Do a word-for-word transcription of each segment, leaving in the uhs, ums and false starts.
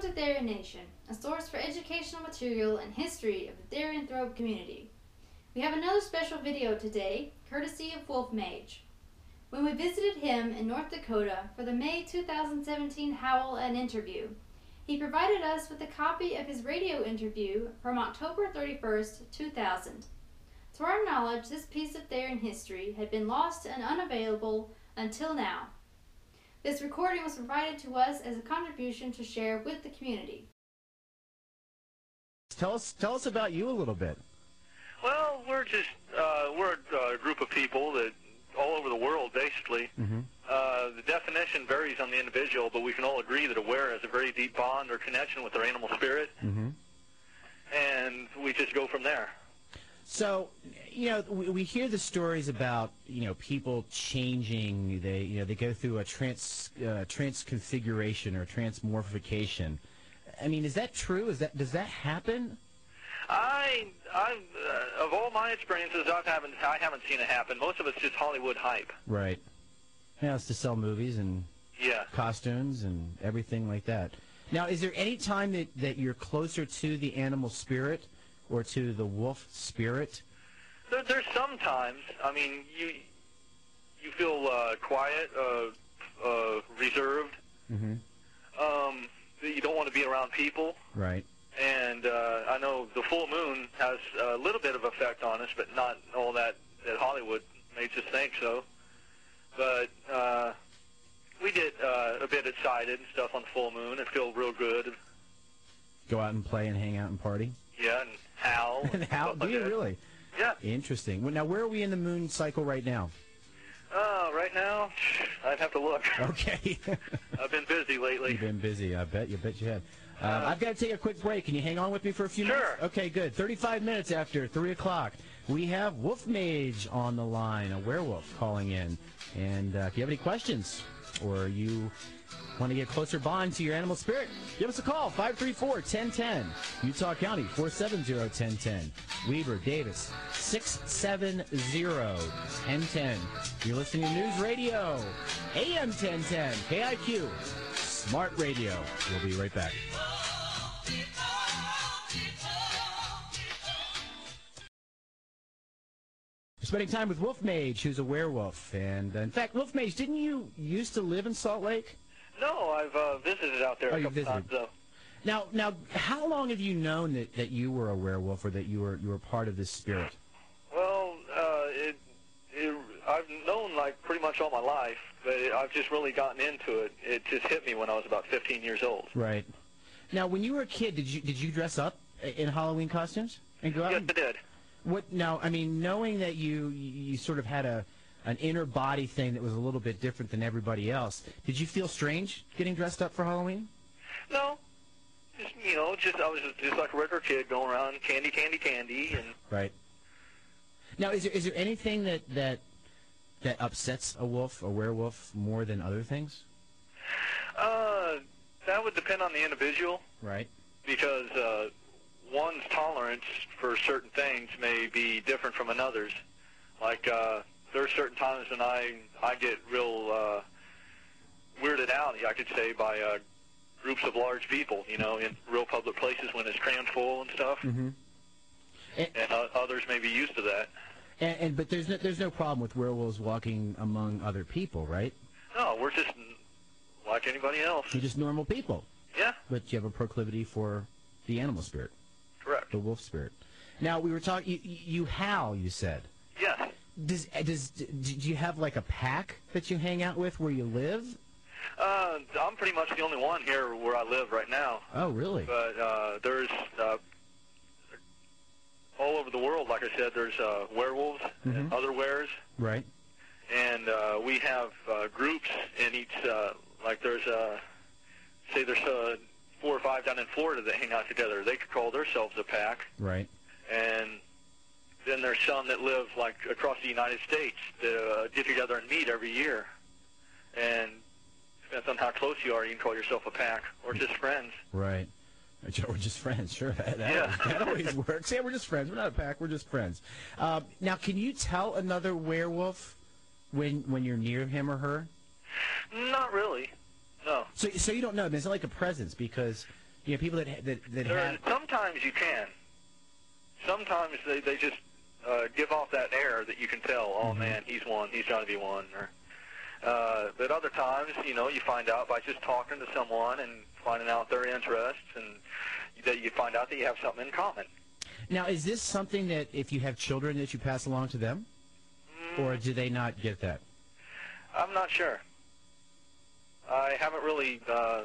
Welcome to Therian Nation, a source for educational material and history of the Therianthrope community. We have another special video today, courtesy of Wolfmage. When we visited him in North Dakota for the May two thousand seventeen Howl and interview, he provided us with a copy of his radio interview from October thirty-first, two thousand. To our knowledge, this piece of Therian history had been lost and unavailable until now. This recording was provided to us as a contribution to share with the community. Tell us, tell us about you a little bit. Well, we're just uh, we're a, a group of people that all over the world, basically. Mm-hmm. uh, the definition varies on the individual, but we can all agree that a wearer has a very deep bond or connection with their animal spirit, mm-hmm. and we just go from there. So, you know, we, we hear the stories about, you know, people changing. They, you know, they go through a trans uh, transconfiguration or transmorphification. I mean, is that true? Is that does that happen? I, I, uh, of all my experiences, I haven't, I haven't seen it happen. Most of it's just Hollywood hype. Right. Now it's to sell movies and yeah, costumes and everything like that. Now, is there any time that that you're closer to the animal spirit or to the wolf spirit? There, there's sometimes. I mean, you you feel uh, quiet, uh, uh, reserved. Mm-hmm. Um, you don't want to be around people. Right. And uh, I know the full moon has a little bit of effect on us, but not all that that Hollywood makes us think so. But uh, we get uh, a bit excited and stuff on the full moon. It feels real good. Go out and play and hang out and party. Yeah, and howl. And howl? Do you really? Yeah. Interesting. Well, now, where are we in the moon cycle right now? Uh, right now, I'd have to look. Okay. I've been busy lately. You've been busy. I bet you bet you have. Uh, uh, I've got to take a quick break. Can you hang on with me for a few sure. minutes? Sure. Okay, good. thirty-five minutes after three o'clock, we have Wolfmage on the line, a werewolf calling in. And uh, if you have any questions or you want to get a closer bond to your animal spirit, give us a call, five three four, ten ten, Utah County, four seven zero, ten ten, Weaver, Davis, six seven zero, ten ten. You're listening to News Radio, A M ten ten, K I Q, Smart Radio. We'll be right back. Spending time with Wolfmage, who's a werewolf, and uh, in fact, Wolfmage, didn't you used to live in Salt Lake? No, I've uh, visited out there oh, a couple times, though. Now, now, how long have you known that that you were a werewolf, or that you were you were part of this spirit? Well, uh, it, it I've known like pretty much all my life, but it, I've just really gotten into it. It just hit me when I was about fifteen years old. Right. Now, when you were a kid, did you did you dress up in Halloween costumes and go out? Yes, and... I did. What now? I mean, knowing that you you sort of had a an inner body thing that was a little bit different than everybody else, did you feel strange getting dressed up for Halloween? No, just you know, just I was just, just like a regular kid going around candy, candy, candy, and right. Now, is there is there anything that that that upsets a wolf, a werewolf, more than other things? Uh, that would depend on the individual, right? Because uh. one's tolerance for certain things may be different from another's. Like, uh, there are certain times when I, I get real uh, weirded out, I could say, by uh, groups of large people, you know, in real public places when it's crammed full and stuff. Mm-hmm. And, and uh, others may be used to that. And, and But there's no, there's no problem with werewolves walking among other people, right? No, we're just like anybody else. You're just normal people. Yeah. But you have a proclivity for the animal spirit. Correct. The wolf spirit. Now, we were talking, you, you howl, you said. Yes. Does, does, do you have like a pack that you hang out with where you live? Uh, I'm pretty much the only one here where I live right now. Oh, really? But uh, there's, uh, all over the world, like I said, there's uh, werewolves mm-hmm. and other wares. Right. And uh, we have uh, groups in each, uh, like there's, uh, say there's a... Uh, four or five down in Florida that hang out together. They could call themselves a pack. Right. And then there's some that live, like, across the United States that uh, get together and meet every year. And depends on how close you are, you can call yourself a pack or just friends. Right. We're just friends, sure. That, that, yeah. always, that always works. Yeah, we're just friends. We're not a pack. We're just friends. Um, now, can you tell another werewolf when when you're near him or her? Not really. No. So, so you don't know. It's not like a presence because You know, people that that, that there, have... Sometimes you can. Sometimes they, they just uh, give off that air that you can tell, oh, mm-hmm. man, he's one, he's trying to be one. Or, uh, but other times, you know, you find out by just talking to someone and finding out their interests, and that you find out that you have something in common. Now, is this something that if you have children that you pass along to them? Mm. Or do they not get that? I'm not sure. I haven't really uh,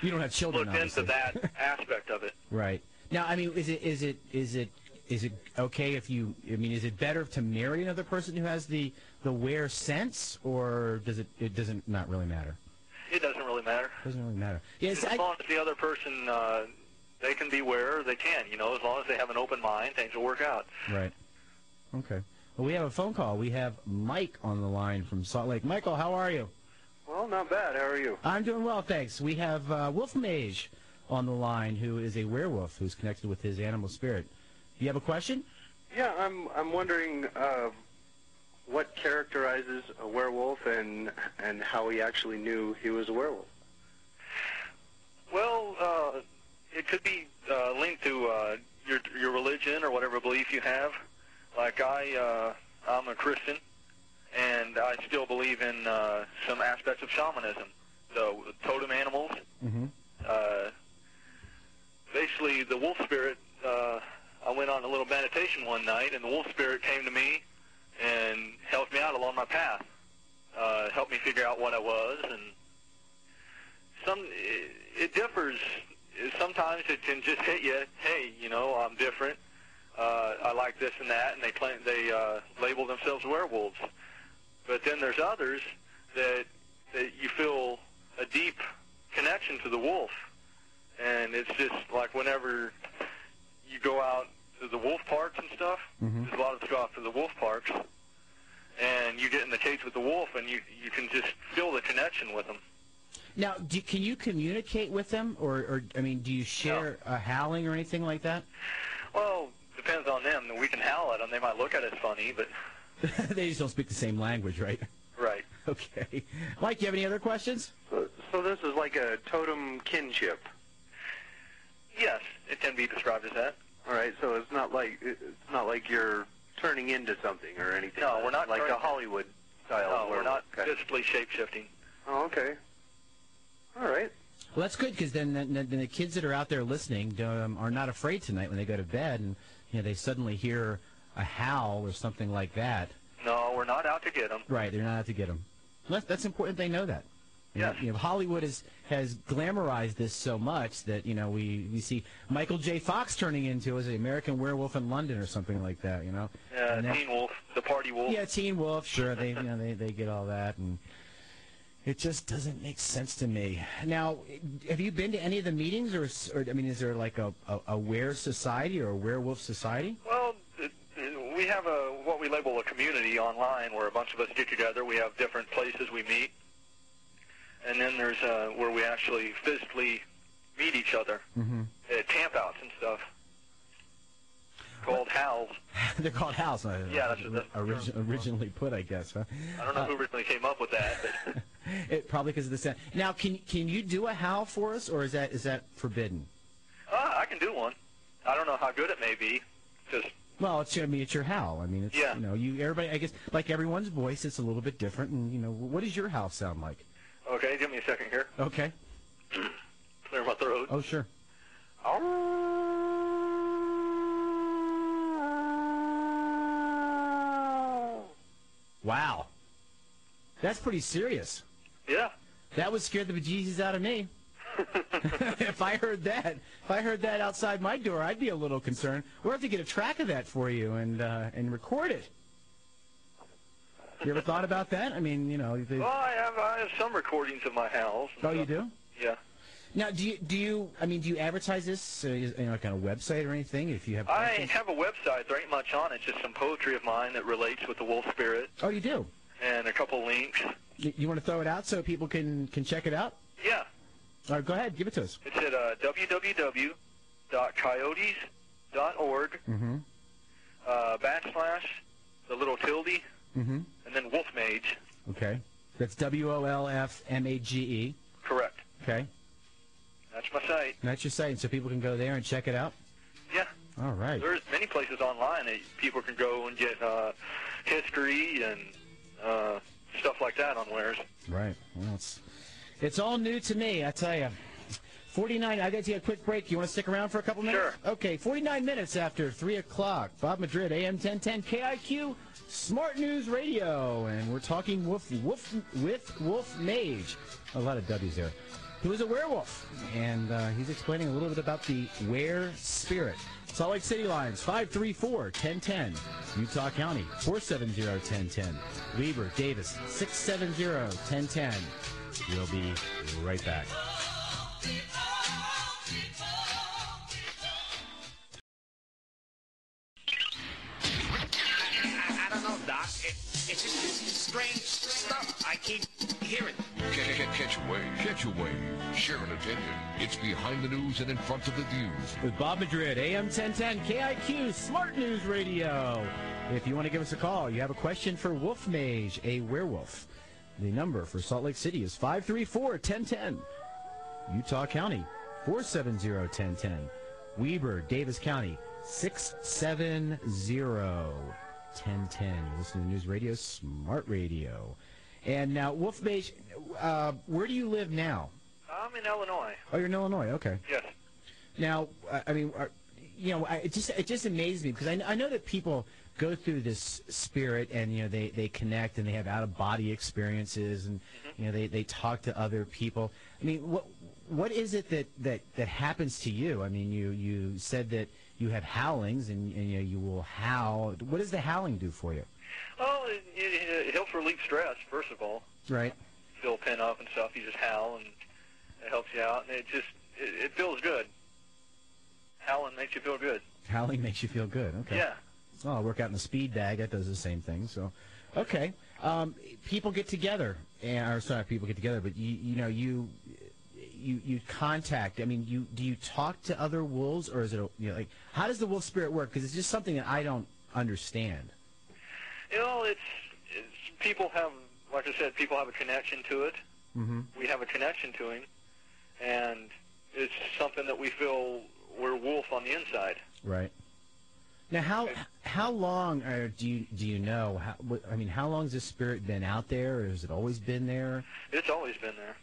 you don't have children, looked obviously. into that aspect of it. Right. Now, I mean, is it is it is it is it okay if you? I mean, is it better to marry another person who has the the wear sense, or does it it doesn't not really matter? It doesn't really matter. Doesn't really matter. Yes, as I, long as the other person, uh, they can be where they can. You know, as long as they have an open mind, things will work out. Right. Okay. Well, we have a phone call. We have Mike on the line from Salt Lake. Michael, how are you? Well, not bad. How are you? I'm doing well, thanks. We have uh, Wolfmage on the line, who is a werewolf who's connected with his animal spirit. Do you have a question? Yeah, I'm I'm wondering uh, what characterizes a werewolf and and how he actually knew he was a werewolf. Well, uh, it could be uh, linked to uh, your your religion or whatever belief you have. Like I, uh, I'm a Christian, and I still believe in uh, some aspects of shamanism. So totem animals. Mm-hmm. Uh, Basically, the wolf spirit, uh, I went on a little meditation one night, and the wolf spirit came to me and helped me out along my path, uh, helped me figure out what I was. And some, it, it differs. Sometimes it can just hit you, hey, you know, I'm different. Uh, I like this and that, and they, claim, they uh, label themselves werewolves. But then there's others that, that you feel a deep connection to the wolf. And it's just like whenever you go out to the wolf parks and stuff, mm-hmm. there's a lot of us go out to the wolf parks, and you get in the cage with the wolf, and you, you can just feel the connection with them. Now, do, can you communicate with them, or, or I mean, do you share no. a howling or anything like that? Well, depends on them. We can howl at them. They might look at us funny, but... They just don't speak the same language, right? Right. Okay. Mike, do you have any other questions? So, so this is like a totem kinship. Yes, it can be described as that. All right, so it's not like it's not like you're turning into something or anything. No, we're not like a Hollywood style. No, we're not physically shape shifting. Oh, okay. All right. Well, that's good because then, then, then the kids that are out there listening um, are not afraid tonight when they go to bed and you know they suddenly hear a howl or something like that. No, we're not out to get them. Right, they're not out to get them. That's, that's important. They know that. Yeah, you know, Hollywood is, has glamorized this so much that you know we, we see Michael J. Fox turning into as an American Werewolf in London or something like that. You know, yeah, that, Teen Wolf, the party wolf. Yeah, Teen Wolf. Sure, they you know they, they get all that, and it just doesn't make sense to me. Now, have you been to any of the meetings, or, or I mean, is there like a, a a were society or a werewolf society? Well, we have a what we label a community online where a bunch of us get together. We have different places we meet. And then there's uh, where we actually physically meet each other mm-hmm. at camp-outs and stuff called howls. They're called howls. I yeah, that's what the orig originally put, I guess. Huh? I don't know uh, who originally came up with that. But it probably because of the sound. Now, can can you do a howl for us, or is that is that forbidden? Uh, I can do one. I don't know how good it may be. Just well, it's I mean it's your howl. I mean, it's, yeah. You know, you everybody. I guess like everyone's voice, it's a little bit different. And you know, what does your howl sound like? Okay, give me a second here. Okay. Clear my throat. Oh, sure. Wow. That's pretty serious. Yeah. That would scare the bejesus out of me. If I heard that, if I heard that outside my door, I'd be a little concerned. We'll have to get a track of that for you and uh, and record it. You ever thought about that? I mean, you know. They... Well, I have, I have some recordings of my house. Oh, stuff. You do? Yeah. Now, do you do you? I mean, do you advertise this? Uh, is, you know, like on a website or anything? If you have. Questions? I have a website. There ain't much on it. It's just some poetry of mine that relates with the wolf spirit. Oh, you do? And a couple links. You, you want to throw it out so people can can check it out? Yeah. All right, go ahead. Give it to us. It's at uh, w w w dot coyotes dot org mm-hmm. uh, backslash the little tilde. Mm-hmm. And then Wolfmage. Okay. That's W O L F M A G E. Correct. Okay. That's my site. And that's your site, so people can go there and check it out? Yeah. All right. There's many places online that people can go and get uh, history and uh, stuff like that on wares. Right. Well, it's, it's all new to me, I tell you. forty-nine, I got to take a quick break. You want to stick around for a couple minutes? Sure. Okay, forty-nine minutes after three o'clock. Bob Madrid, A M ten ten, K I Q, Smart News Radio. And we're talking wolf, wolf, with Wolfmage. A lot of W's there. Who is a werewolf. And uh, he's explaining a little bit about the were spirit. Salt Lake City Lines, five three four, ten ten. Utah County, four seven zero, ten ten. Weber, Davis, six seven zero, ten ten. We'll be right back. It's just strange stuff. I keep hearing. Catch a wave. Catch a wave. Share an opinion. It's Behind the News and In Front of the Views. With Bob Madrid, A M ten ten, K I Q, Smart News Radio. If you want to give us a call, you have a question for Wolfmage, a werewolf. The number for Salt Lake City is five three four, ten ten. Utah County, four seven zero, ten ten. Weber, Davis County, six seven zero, ten ten. Listen to News Radio, Smart Radio. And now, Wolfmage, uh, where do you live now? I'm in Illinois. Oh, you're in Illinois. Okay. Yes. Now, I mean, are, you know, I, it just it just amazes me because I, I know that people go through this spirit and you know they they connect and they have out of body experiences and mm-hmm. you know they they talk to other people. I mean, what what is it that that that happens to you? I mean, you you said that you have howlings and, and you know, you will howl. What does the howling do for you? Oh, it, it, it helps relieve stress first of all. Right. Fill a pin up and stuff. You just howl and it helps you out, and it just it, it feels good. Howling makes you feel good. Howling makes you feel good. Okay. Yeah. Oh, I work out in the speed bag. That does the same thing. So, okay. Um, people get together, and or sorry, people get together, but you you know you you you contact. I mean, you do you talk to other wolves, or is it a, you know like how does the wolf spirit work? Because it's just something that I don't understand. You know, it's, it's people have like I said, people have a connection to it. Mm-hmm. We have a connection to him, and it's something that we feel. We're wolf on the inside. Right. Now, how how long are, do you do you know? How, I mean, how long has this spirit been out there, or has it always been there? It's always been there.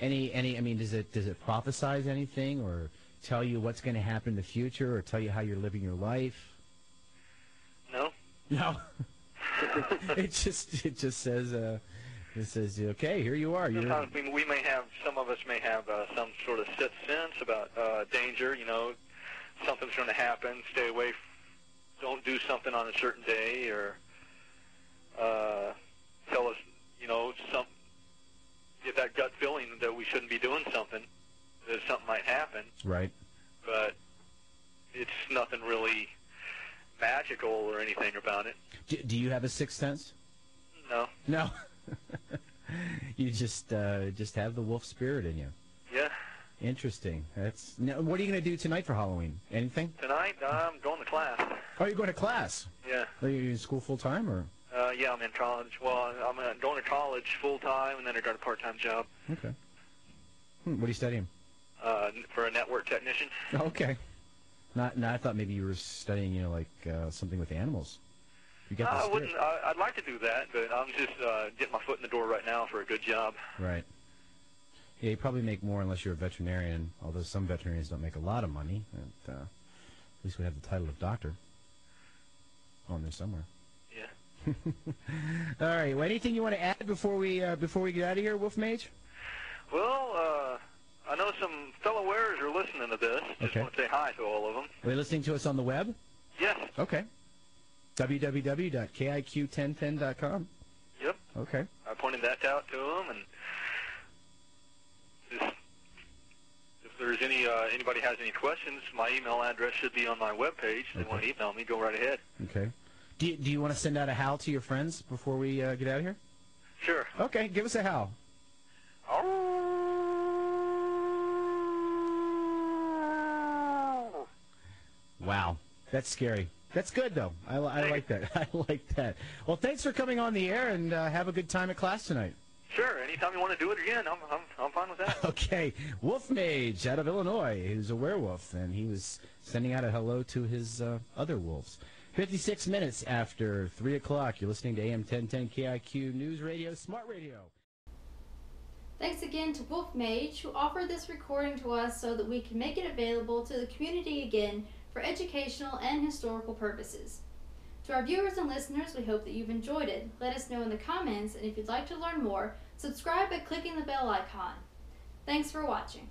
Any any? I mean, does it does it prophesize anything, or tell you what's going to happen in the future, or tell you how you're living your life? No. No. it, it just it just says uh, it says okay, here you are. You're... We, we may have. Some of us may have uh, some sort of sixth sense about uh, danger, you know, something's going to happen, stay away, don't do something on a certain day, or uh, tell us, you know, some, get that gut feeling that we shouldn't be doing something, that something might happen. Right. But it's nothing really magical or anything about it. Do, do you have a sixth sense? No. No. You just uh, just have the wolf spirit in you. Yeah. Interesting. That's. Now, what are you going to do tonight for Halloween? Anything? Tonight, I'm going to class. Oh, you're going to class? Yeah. Are you in school full time or? Uh, yeah, I'm in college. Well, I'm uh, going to college full time, and then I got a part time job. Okay. Hmm, what are you studying? Uh, for a network technician. Okay. Not. No, I thought maybe you were studying, you know, like uh, something with animals. No, I wouldn't. I, I'd like to do that, but I'm just uh, getting my foot in the door right now for a good job. Right. Yeah, you probably make more unless you're a veterinarian. Although some veterinarians don't make a lot of money. But, uh, at least we have the title of doctor on there somewhere. Yeah. All right. Well, anything you want to add before we uh, before we get out of here, Wolfmage? Well, uh, I know some fellow wearers are listening to this. Just okay. Want to say hi to all of them. Are they listening to us on the web? Yes. Okay. w w w dot k i q ten ten dot com. Yep. Okay. I pointed that out to them, and just, if there's any uh, anybody has any questions, my email address should be on my webpage. If okay. They want to email me, go right ahead. Okay. Do you, do you want to send out a howl to your friends before we uh, get out of here? Sure. Okay, give us a howl. Oh. Wow, that's scary. That's good, though. I, I like that. I like that. Well, thanks for coming on the air, and uh, have a good time at class tonight. Sure, anytime you want to do it again, I'm, I'm, I'm fine with that. Okay, Wolfmage out of Illinois, who's a werewolf, and he was sending out a hello to his uh, other wolves. fifty-six minutes after three o'clock, you're listening to A M ten ten K I Q News Radio, Smart Radio. Thanks again to Wolfmage, who offered this recording to us so that we can make it available to the community again for educational and historical purposes. To our viewers and listeners, we hope that you've enjoyed it. Let us know in the comments, and if you'd like to learn more, subscribe by clicking the bell icon. Thanks for watching.